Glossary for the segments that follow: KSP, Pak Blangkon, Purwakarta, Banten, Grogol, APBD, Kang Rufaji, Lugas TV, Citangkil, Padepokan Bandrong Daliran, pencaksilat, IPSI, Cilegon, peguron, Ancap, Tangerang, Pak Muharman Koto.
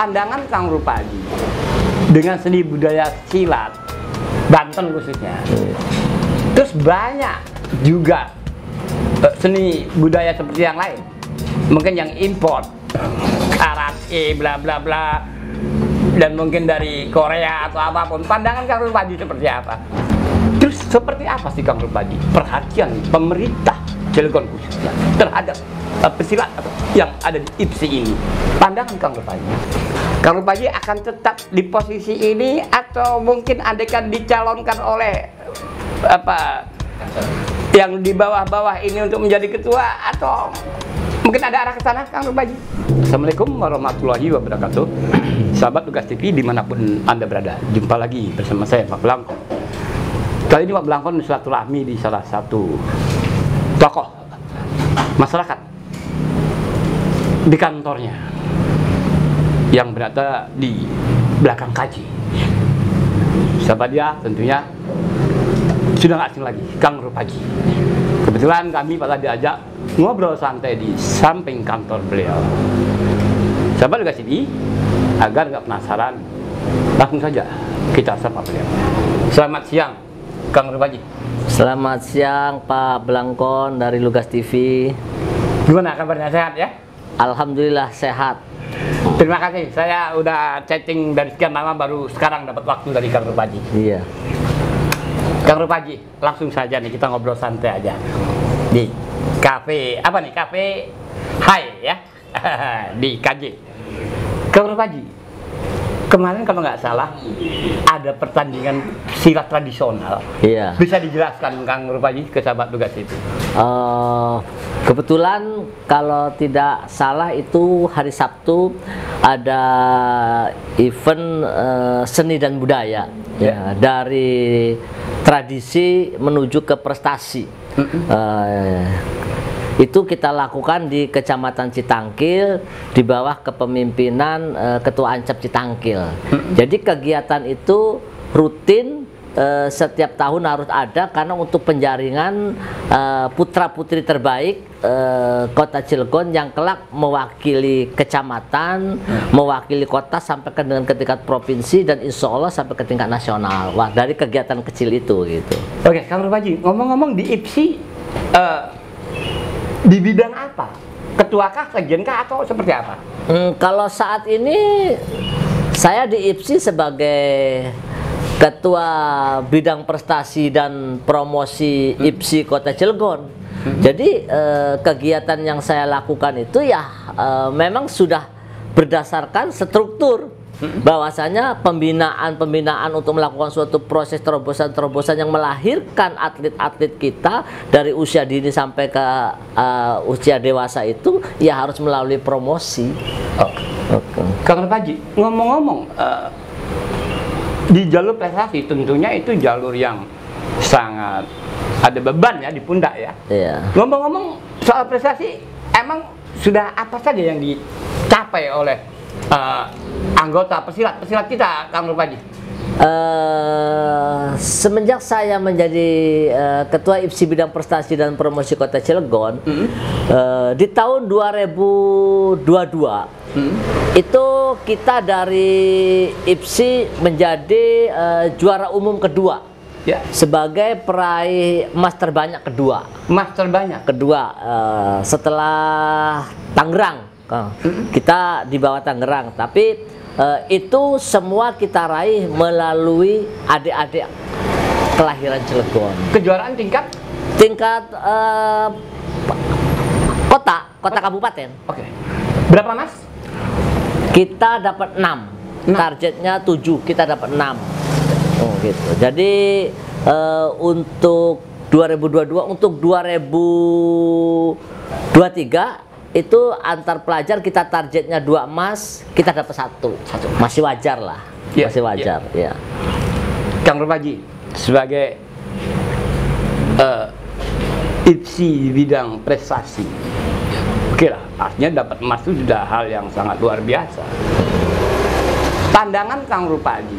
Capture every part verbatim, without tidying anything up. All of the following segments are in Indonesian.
Pandangan Kang Rufaji dengan seni budaya silat Banten khususnya, terus banyak juga seni budaya seperti yang lain, mungkin yang import karate bla bla bla, dan mungkin dari Korea atau apapun. Pandangan Kang Rufaji seperti apa? Terus seperti apa sih Kang Rufaji perhatian pemerintah Cilegon khususnya terhadap uh, pesilat yang ada di I P S I ini? Pandangan Kang Rufaji. Kang Rufaji akan tetap di posisi ini atau mungkin adekan dicalonkan oleh apa yang di bawah-bawah ini untuk menjadi ketua, atau mungkin ada arah ke sana Kang Rufaji? Assalamualaikum warahmatullahi wabarakatuh. Sahabat Lugas T V dimanapun Anda berada, jumpa lagi bersama saya Pak Blangkon. Kali ini Pak Blangkon silaturahmi di salah satu tokoh masyarakat di kantornya yang berada di belakang kaji. Sahabat, dia tentunya sudah nggak asing lagi, Kang Rufaji. Kebetulan kami pada diajak ngobrol santai di samping kantor beliau. Sahabat Lugas T V, agar nggak penasaran, langsung saja kita sapa beliau. Selamat siang, Kang Rufaji. Selamat siang, Pak Blangkon dari Lugas T V. Gimana kabarnya, sehat ya? Alhamdulillah sehat. Terima kasih, saya udah chatting dari sekian lama, baru sekarang dapat waktu dari Kang Rufaji. Iya. Kang Rufaji, langsung saja nih kita ngobrol santai aja di kafe apa nih? Kafe Hai ya di K J. Kang Rufaji, kemarin kalau nggak salah ada pertandingan silat tradisional. Iya. Bisa dijelaskan Kang Rufaji ke sahabat Lugas itu? Uh, kebetulan kalau tidak salah itu hari Sabtu ada event uh, seni dan budaya, yeah. Ya, dari tradisi menuju ke prestasi. Mm -mm. Uh, Itu kita lakukan di Kecamatan Citangkil di bawah kepemimpinan uh, Ketua Ancap Citangkil. Mm-hmm. Jadi kegiatan itu rutin uh, setiap tahun harus ada, karena untuk penjaringan uh, putra-putri terbaik uh, Kota Cilegon yang kelak mewakili kecamatan, mm-hmm. mewakili kota sampai ke dengan ke tingkat provinsi, dan insya Allah sampai ke tingkat nasional. Wah, dari kegiatan kecil itu gitu. Oke, Kang Rufaji, ngomong-ngomong di I P S I uh, di bidang apa? Ketuakah, sekjenkah, atau seperti apa? Hmm, kalau saat ini saya di I P S I sebagai ketua bidang prestasi dan promosi hmm. I P S I Kota Cilegon. Hmm. Jadi eh, kegiatan yang saya lakukan itu ya eh, memang sudah berdasarkan struktur. Bahwasanya pembinaan-pembinaan untuk melakukan suatu proses terobosan-terobosan yang melahirkan atlet-atlet kita dari usia dini sampai ke uh, usia dewasa itu ya harus melalui promosi. Oke. Okay. Okay. Kang Rufaji, ngomong-ngomong uh, di jalur prestasi tentunya itu jalur yang sangat ada beban ya di pundak ya. Iya. Ngomong-ngomong soal prestasi, emang sudah apa saja yang dicapai oleh Uh, anggota pesilat-pesilat kita, Kang Rufaji? Uh, semenjak saya menjadi uh, Ketua I P S I Bidang Prestasi dan Promosi Kota Cilegon, mm-hmm. uh, di tahun dua ribu dua puluh dua, mm-hmm. itu kita dari I P S I menjadi uh, juara umum kedua. Ya. Sebagai peraih emas terbanyak kedua. Emas terbanyak? Kedua, uh, setelah Tangerang. Kita di bawah Tangerang, tapi uh, itu semua kita raih melalui adik-adik kelahiran Cilegon. Kejuaraan tingkat? Tingkat uh, kota, kota oh. kabupaten. Oke. Okay. Berapa mas? Kita dapat enam. Targetnya tujuh, kita dapat enam. Oh gitu. Jadi uh, untuk dua ribu dua puluh dua, untuk dua ribu dua puluh tiga itu antar pelajar kita targetnya dua emas, kita dapat satu. satu. Masih wajar lah, yeah, masih wajar. Yeah. Yeah. Kang Rufaji sebagai uh, I P S I bidang prestasi, oke okay lah, artinya dapat emas itu sudah hal yang sangat luar biasa. Pandangan Kang Rufaji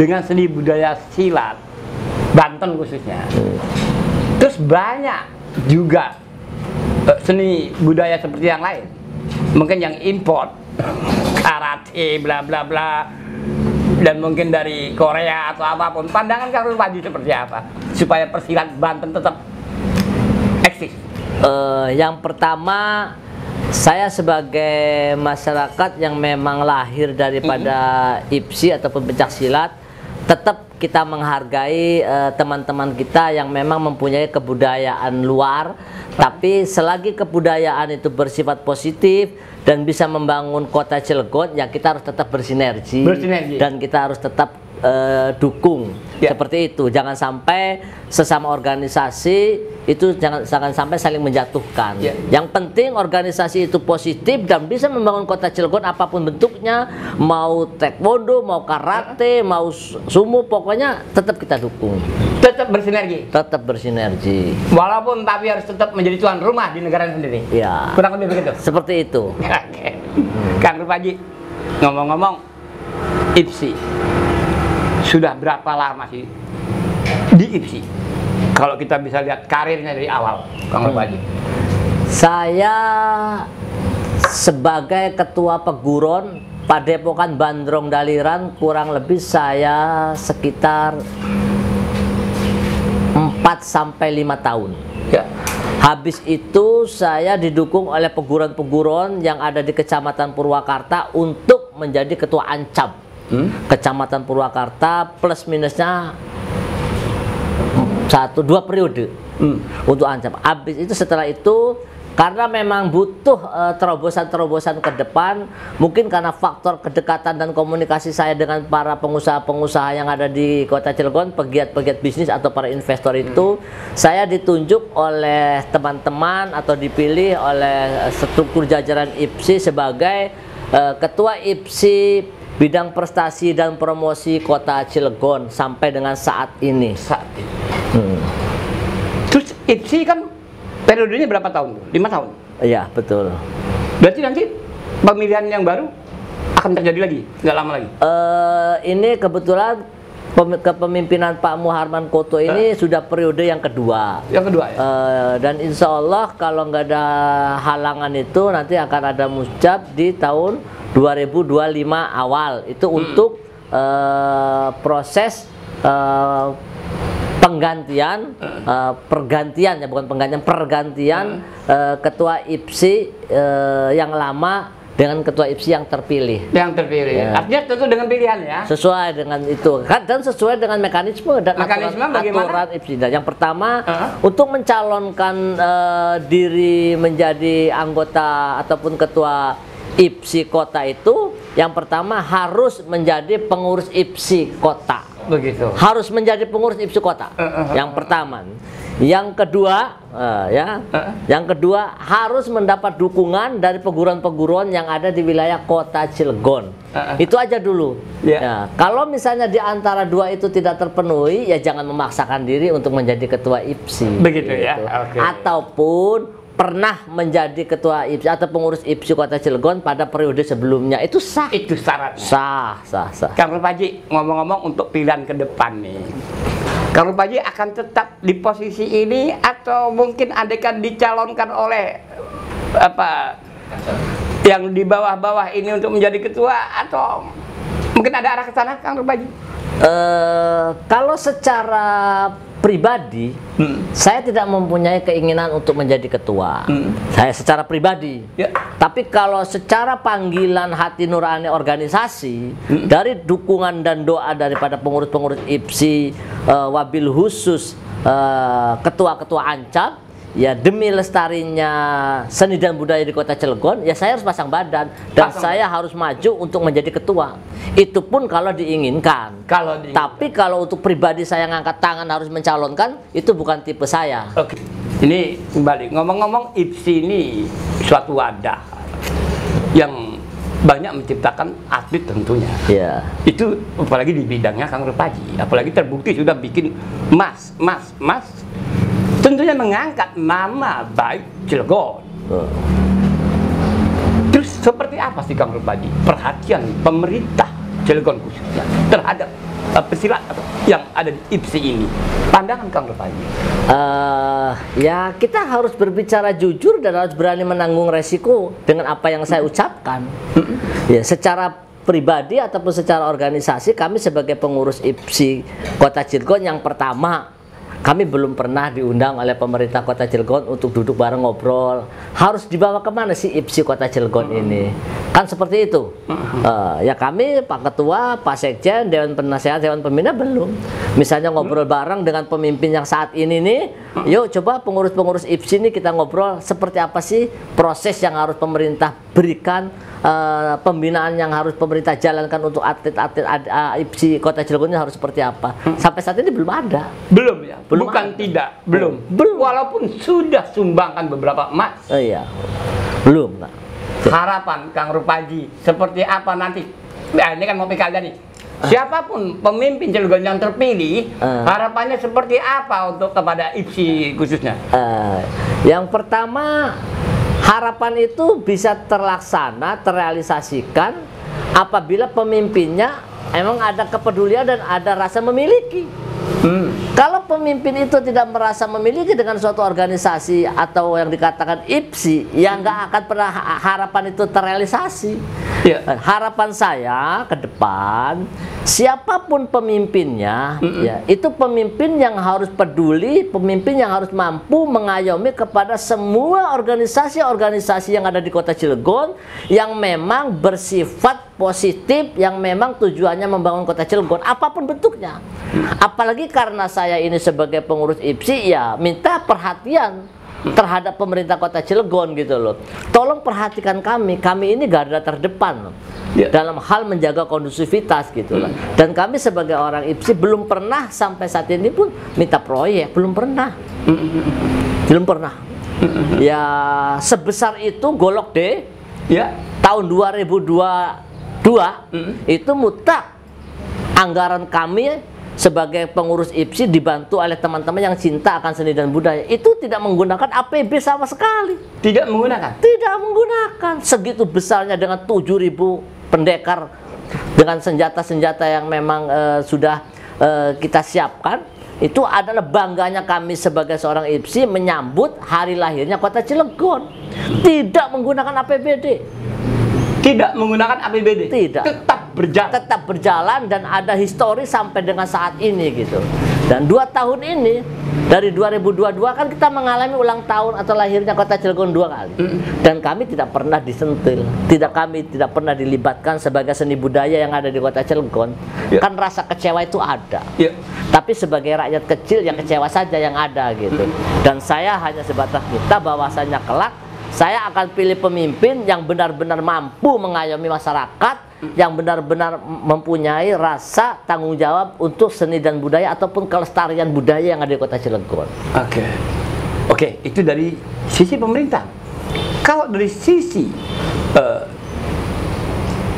dengan seni budaya silat Banten khususnya, terus banyak juga seni budaya seperti yang lain, mungkin yang import Arati, bla bla bla, dan mungkin dari Korea atau apapun. Pandangan Kang Rufaji seperti apa supaya persilat Banten tetap eksis? Uh, yang pertama, saya sebagai masyarakat yang memang lahir daripada mm-hmm. I P S I ataupun pencaksilat, tetap kita menghargai teman-teman uh, kita yang memang mempunyai kebudayaan luar. Tapi selagi kebudayaan itu bersifat positif dan bisa membangun kota Cilegon, ya kita harus tetap bersinergi, bersinergi. Dan kita harus tetap Uh, dukung yeah. seperti itu. Jangan sampai sesama organisasi itu jangan, jangan sampai saling menjatuhkan. Yeah. Yang penting organisasi itu positif dan bisa membangun kota Cilegon apapun bentuknya, mau taekwondo, mau karate, uh-huh. mau sumo, pokoknya tetap kita dukung. Tetap bersinergi. Tetap bersinergi. Walaupun tapi harus tetap menjadi tuan rumah di negara sendiri. Ya. Yeah. Kurang lebih begitu. Seperti itu. Okay. hmm. Kang Rufaji, ngomong-ngomong I P S I, sudah berapa lama sih di I P S I? Kalau kita bisa lihat karirnya dari awal, Kang Rufaji. Saya sebagai ketua peguron Padepokan Bandrong Daliran, kurang lebih saya sekitar empat sampai lima tahun. Ya. Habis itu saya didukung oleh peguron-peguron yang ada di Kecamatan Purwakarta untuk menjadi ketua Ancap. Hmm? Kecamatan Purwakarta, plus minusnya satu dua periode hmm. untuk Ancap. Habis itu, setelah itu, karena memang butuh terobosan-terobosan uh, ke depan, mungkin karena faktor kedekatan dan komunikasi saya dengan para pengusaha-pengusaha yang ada di kota Cilegon, pegiat-pegiat bisnis atau para investor itu, hmm. saya ditunjuk oleh teman-teman atau dipilih oleh struktur jajaran I P S I sebagai uh, ketua I P S I bidang prestasi dan promosi kota Cilegon sampai dengan saat ini. Saat ini. Hmm. Terus I P S I kan periodenya berapa tahun? Lima tahun. Iya, betul. Berarti nanti pemilihan yang baru akan terjadi lagi, nggak lama lagi. Uh, ini kebetulan kepemimpinan Pak Muharman Koto ini huh? sudah periode yang kedua. Yang kedua ya. Uh, dan insya Allah kalau nggak ada halangan itu nanti akan ada musjab di tahun dua ribu dua puluh lima awal itu hmm. untuk uh, proses uh, penggantian uh, pergantian ya bukan penggantian pergantian hmm. uh, ketua I P S I uh, yang lama dengan ketua I P S I yang terpilih. Yang terpilih. Ya. Artinya tentu dengan pilihan ya. Sesuai dengan itu dan sesuai dengan mekanisme dan mekanisme aturan, bagaimana? Aturan I P S I. Dan yang pertama uh-huh. untuk mencalonkan uh, diri menjadi anggota ataupun ketua I P S I kota itu yang pertama harus menjadi pengurus I P S I kota. Begitu. Harus menjadi pengurus I P S I kota. Uh, uh, uh, yang pertama. Yang kedua, uh, ya. Uh, yang kedua harus mendapat dukungan dari peguron-peguron yang ada di wilayah kota Cilegon. Uh, uh, itu aja dulu. Yeah. Ya. Kalau misalnya di antara dua itu tidak terpenuhi, ya jangan memaksakan diri untuk menjadi ketua I P S I. Begitu gitu. Ya. Okay. Ataupun pernah menjadi ketua I P S I atau pengurus I P S I kota Cilegon pada periode sebelumnya, itu sah. Itu syaratnya. Sah, sah, sah. Kang Rufaji, ngomong-ngomong untuk pilihan ke depan nih, Kang Rufaji akan tetap di posisi ini atau mungkin andaikan dicalonkan oleh apa yang di bawah-bawah ini untuk menjadi ketua, atau mungkin ada arah ke sana, Kang Rufaji? Uh, kalau secara pribadi, hmm. saya tidak mempunyai keinginan untuk menjadi ketua. Hmm. Saya secara pribadi. Ya. Tapi kalau secara panggilan hati nurani organisasi, hmm. dari dukungan dan doa daripada pengurus-pengurus I P S I, uh, wabil khusus uh, ketua-ketua Ancap, ya demi lestarinya seni dan budaya di kota Cilegon, ya saya harus pasang badan dan pasang saya badan. Harus maju untuk menjadi ketua. Itu pun kalau diinginkan. Kalau diinginkan. Tapi kalau untuk pribadi saya ngangkat tangan harus mencalonkan, itu bukan tipe saya. Oke. Ini kembali ngomong-ngomong I P S I ini suatu wadah yang banyak menciptakan atlet tentunya. Iya. Itu apalagi di bidangnya Kang Rufaji, apalagi terbukti sudah bikin emas, emas, emas. Tentunya mengangkat nama baik Cilegon. Uh. Terus seperti apa sih Kang Rufaji perhatian pemerintah Cilegon khususnya terhadap peserta pesilat yang ada di I P S I ini? Pandangan Kang Rufaji. Uh, ya kita harus berbicara jujur dan harus berani menanggung resiko dengan apa yang saya ucapkan. Ya, secara pribadi ataupun secara organisasi, kami sebagai pengurus I P S I Kota Cilegon yang pertama, kami belum pernah diundang oleh pemerintah Kota Cilegon untuk duduk bareng ngobrol. Harus dibawa kemana sih I P S I Kota Cilegon ini? Kan seperti itu. Uh, ya kami, Pak Ketua, Pak Sekjen, Dewan Penasehat, Dewan Pembina belum. Misalnya ngobrol bareng dengan pemimpin yang saat ini nih. Yuk coba pengurus-pengurus I P S I ini kita ngobrol seperti apa sih proses yang harus pemerintah berikan, uh, pembinaan yang harus pemerintah jalankan untuk atlet-atlet uh, I P S I Kota Cilegon ini harus seperti apa? Sampai saat ini belum ada. Belum ya? Belum Bukan ada. tidak, belum. belum. Walaupun sudah sumbangkan beberapa emas. Oh, iya, belum. Nah. Harapan Kang Rufaji seperti apa nanti? Nah, ini kan mau P K L nih. Ah. Siapapun pemimpin Cilegon yang terpilih, ah. harapannya seperti apa untuk kepada I P S I khususnya? Ah. Yang pertama, harapan itu bisa terlaksana, terrealisasikan apabila pemimpinnya emang ada kepedulian dan ada rasa memiliki. Hmm. Kalau pemimpin itu tidak merasa memiliki dengan suatu organisasi atau yang dikatakan I P S I, hmm. ya nggak akan pernah harapan itu terrealisasi. Yeah. Harapan saya ke depan, siapapun pemimpinnya, hmm. ya, itu pemimpin yang harus peduli, pemimpin yang harus mampu mengayomi kepada semua organisasi-organisasi yang ada di Kota Cilegon yang memang bersifat positif, yang memang tujuannya membangun Kota Cilegon, apapun bentuknya. Hmm. Apalagi karena saya ini sebagai pengurus I P S I, ya minta perhatian terhadap pemerintah Kota Cilegon gitu loh. Tolong perhatikan kami, kami ini garda terdepan loh, yeah. dalam hal menjaga kondusivitas gitu loh. Mm. Dan kami sebagai orang I P S I belum pernah sampai saat ini pun minta proyek, belum pernah. Mm. Belum pernah. Mm. Ya sebesar itu Golok D, yeah. tahun dua ribu dua puluh dua, mm. itu mutlak anggaran kami sebagai pengurus I P S I dibantu oleh teman-teman yang cinta akan seni dan budaya itu tidak menggunakan A P B sama sekali. Tidak menggunakan? Tidak menggunakan. Segitu besarnya dengan tujuh ribu pendekar dengan senjata-senjata yang memang uh, sudah uh, kita siapkan. Itu adalah bangganya kami sebagai seorang I P S I menyambut hari lahirnya Kota Cilegon. Tidak menggunakan A P B D. Tidak menggunakan A P B D? Tidak. Tetap berjalan. Tetap berjalan dan ada histori sampai dengan saat ini gitu. Dan dua tahun ini dari dua ribu dua puluh dua kan kita mengalami ulang tahun atau lahirnya Kota Cilegon dua kali. Mm. Dan kami tidak pernah disentil, tidak kami tidak pernah dilibatkan sebagai seni budaya yang ada di Kota Cilegon. Yeah. Kan rasa kecewa itu ada. Yeah. Tapi sebagai rakyat kecil yang kecewa saja yang ada gitu. Mm. Dan saya hanya sebatas kita bahwasanya kelak saya akan pilih pemimpin yang benar-benar mampu mengayomi masyarakat, yang benar-benar mempunyai rasa tanggung jawab untuk seni dan budaya ataupun kelestarian budaya yang ada di Kota Cilegon. Oke, okay. oke, okay, itu dari sisi pemerintah. Kalau dari sisi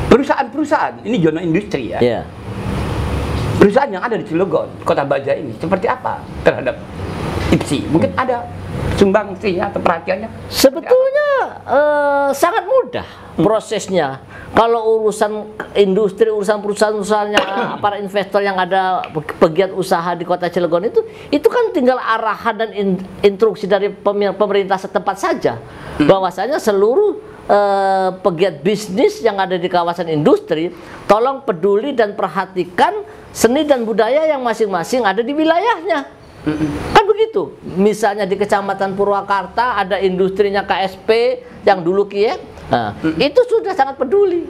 perusahaan-perusahaan, ini zona industri ya, yeah. perusahaan yang ada di Cilegon, Kota Baja ini, seperti apa terhadap I P S I? Mungkin ada sumbangsihnya atau perhatiannya? Sebetulnya eh, sangat mudah prosesnya. Hmm. Kalau urusan industri, urusan perusahaan-perusahaannya, para investor yang ada pegiat usaha di Kota Cilegon itu, itu kan tinggal arahan dan in, instruksi dari pemerintah setempat saja. Hmm. Bahwasanya seluruh eh, pegiat bisnis yang ada di kawasan industri, tolong peduli dan perhatikan seni dan budaya yang masing-masing ada di wilayahnya. Kan begitu, misalnya di Kecamatan Purwakarta ada industrinya K S P yang dulu Kiek, nah, itu sudah sangat peduli,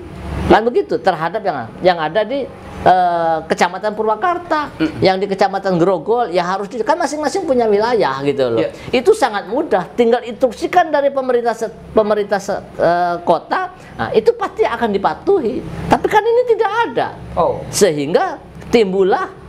kan begitu, terhadap yang yang ada di uh, Kecamatan Purwakarta, yang di Kecamatan Grogol, ya harus di, kan masing-masing punya wilayah gitu loh, yeah. itu sangat mudah, tinggal instruksikan dari pemerintah pemerintah uh, kota, nah, itu pasti akan dipatuhi, tapi kan ini tidak ada, oh. sehingga timbullah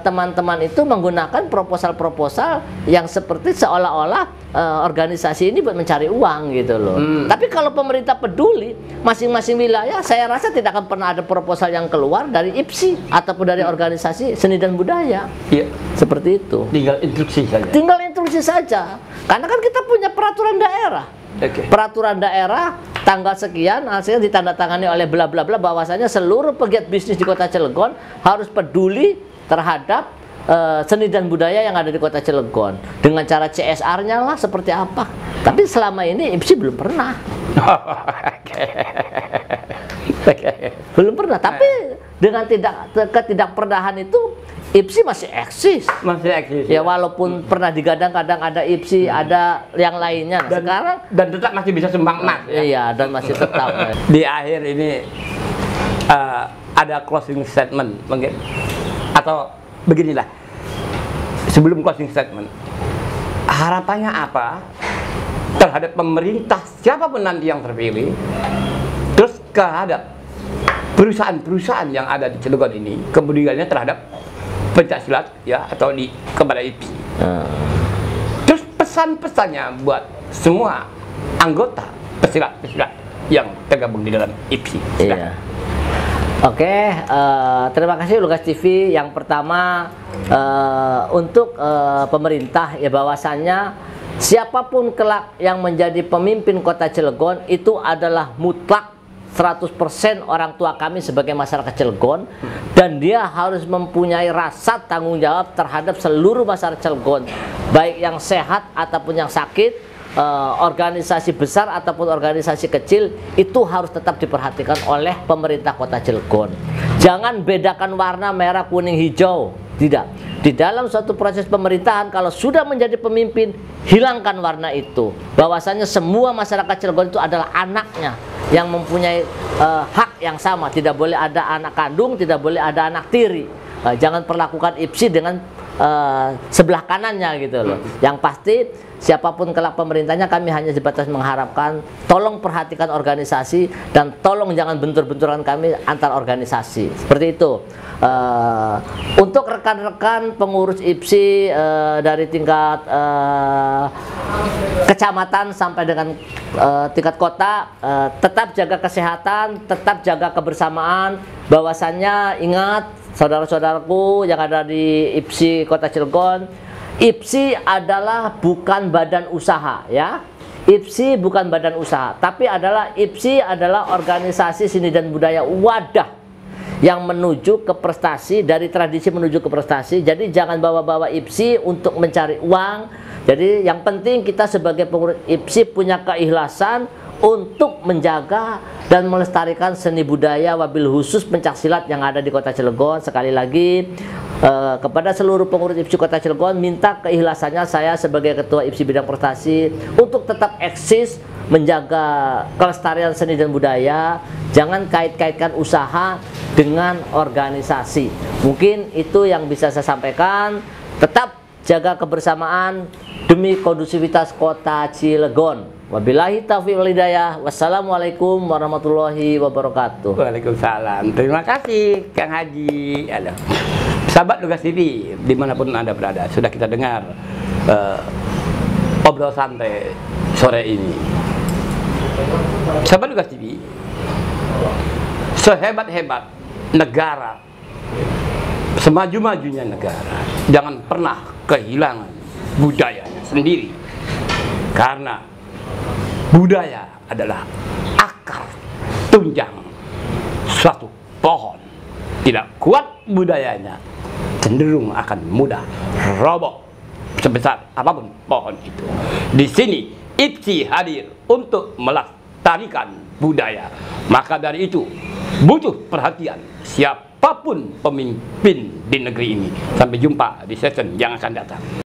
teman-teman uh, itu menggunakan proposal-proposal yang seperti seolah-olah uh, organisasi ini buat mencari uang gitu loh. Hmm. Tapi kalau pemerintah peduli masing-masing wilayah, saya rasa tidak akan pernah ada proposal yang keluar dari I P S I ataupun dari hmm. organisasi seni dan budaya. Iya, seperti itu. Tinggal instruksi saja. Tinggal instruksi saja. Karena kan kita punya peraturan daerah. Okay. Peraturan daerah tanggal sekian hasil ditandatangani oleh bla bla bla, bahwasanya seluruh pegiat bisnis di Kota Cilegon harus peduli terhadap uh, seni dan budaya yang ada di Kota Cilegon dengan cara C S R-nya lah seperti apa. Tapi selama ini I P S I belum pernah. Belum pernah, tapi dengan tidak ketidakperdahan itu I P S I masih eksis. Masih eksis. Ya, ya. Walaupun hmm. pernah digadang-gadang ada I P S I, hmm. ada yang lainnya. Nah, dan, sekarang dan tetap masih bisa sumbang emas. Ya? Iya, dan masih tetap. Ya. Di akhir ini uh, ada closing statement mungkin, atau beginilah. Sebelum closing statement, harapannya apa terhadap pemerintah siapapun nanti yang terpilih, terus terhadap perusahaan-perusahaan yang ada di Cilegon ini, kemudiannya terhadap pencaksilat ya, atau di kepada I P S I. Hmm. Terus pesan-pesannya buat semua anggota pesilat-pesilat yang tergabung di dalam I P S I. Iya. Oke, okay, uh, terima kasih Lugas T V. Yang pertama uh, untuk uh, pemerintah ya, bahwasannya siapapun kelak yang menjadi pemimpin Kota Cilegon itu adalah mutlak seratus persen orang tua kami sebagai masyarakat Cilegon, dan dia harus mempunyai rasa tanggung jawab terhadap seluruh masyarakat Cilegon, baik yang sehat ataupun yang sakit, eh, organisasi besar ataupun organisasi kecil, itu harus tetap diperhatikan oleh pemerintah Kota Cilegon. Jangan bedakan warna merah, kuning, hijau, tidak. Di dalam suatu proses pemerintahan, kalau sudah menjadi pemimpin, hilangkan warna itu, bahwasanya semua masyarakat Cilegon itu adalah anaknya yang mempunyai uh, hak yang sama. Tidak boleh ada anak kandung, tidak boleh ada anak tiri. uh, Jangan perlakukan I P S I dengan uh, sebelah kanannya gitu loh. Yang pasti siapapun kelak pemerintahnya, kami hanya sebatas mengharapkan tolong perhatikan organisasi, dan tolong jangan bentur-benturan kami antar organisasi. Seperti itu. uh, Untuk rekan-rekan pengurus I P S I uh, dari tingkat uh, kecamatan sampai dengan uh, tingkat kota, uh, tetap jaga kesehatan, tetap jaga kebersamaan. Bahwasannya ingat saudara-saudaraku yang ada di I P S I Kota Cilegon, I P S I adalah bukan badan usaha ya. I P S I bukan badan usaha, tapi adalah I P S I adalah organisasi seni dan budaya, wadah yang menuju ke prestasi, dari tradisi menuju ke prestasi. Jadi jangan bawa-bawa I P S I untuk mencari uang. Jadi yang penting kita sebagai pengurus I P S I punya keikhlasan untuk menjaga dan melestarikan seni budaya, wabil khusus pencaksilat yang ada di Kota Cilegon. Sekali lagi eh, kepada seluruh pengurus I P S I Kota Cilegon, minta keikhlasannya saya sebagai ketua I P S I bidang prestasi untuk tetap eksis, menjaga kelestarian seni dan budaya. Jangan kait-kaitkan usaha dengan organisasi. Mungkin itu yang bisa saya sampaikan. Tetap jaga kebersamaan demi kondusivitas Kota Cilegon. Wabillahi taufiq wal hidayah. Wassalamualaikum warahmatullahi wabarakatuh. Waalaikumsalam. Terima kasih Kang Haji. Halo. Sahabat Lugas T V dimanapun Anda berada, sudah kita dengar uh, obrol santai sore ini. Sahabat Lugas T V, sehebat-hebat negara, semaju-majunya negara, jangan pernah kehilangan budayanya sendiri, karena budaya adalah akar tunjang suatu pohon. Tidak kuat budayanya, cenderung akan mudah roboh sebesar apapun pohon itu. Di sini I P S I hadir untuk melestarikan budaya. Maka dari itu butuh perhatian siapapun pemimpin di negeri ini. Sampai jumpa di session yang akan datang.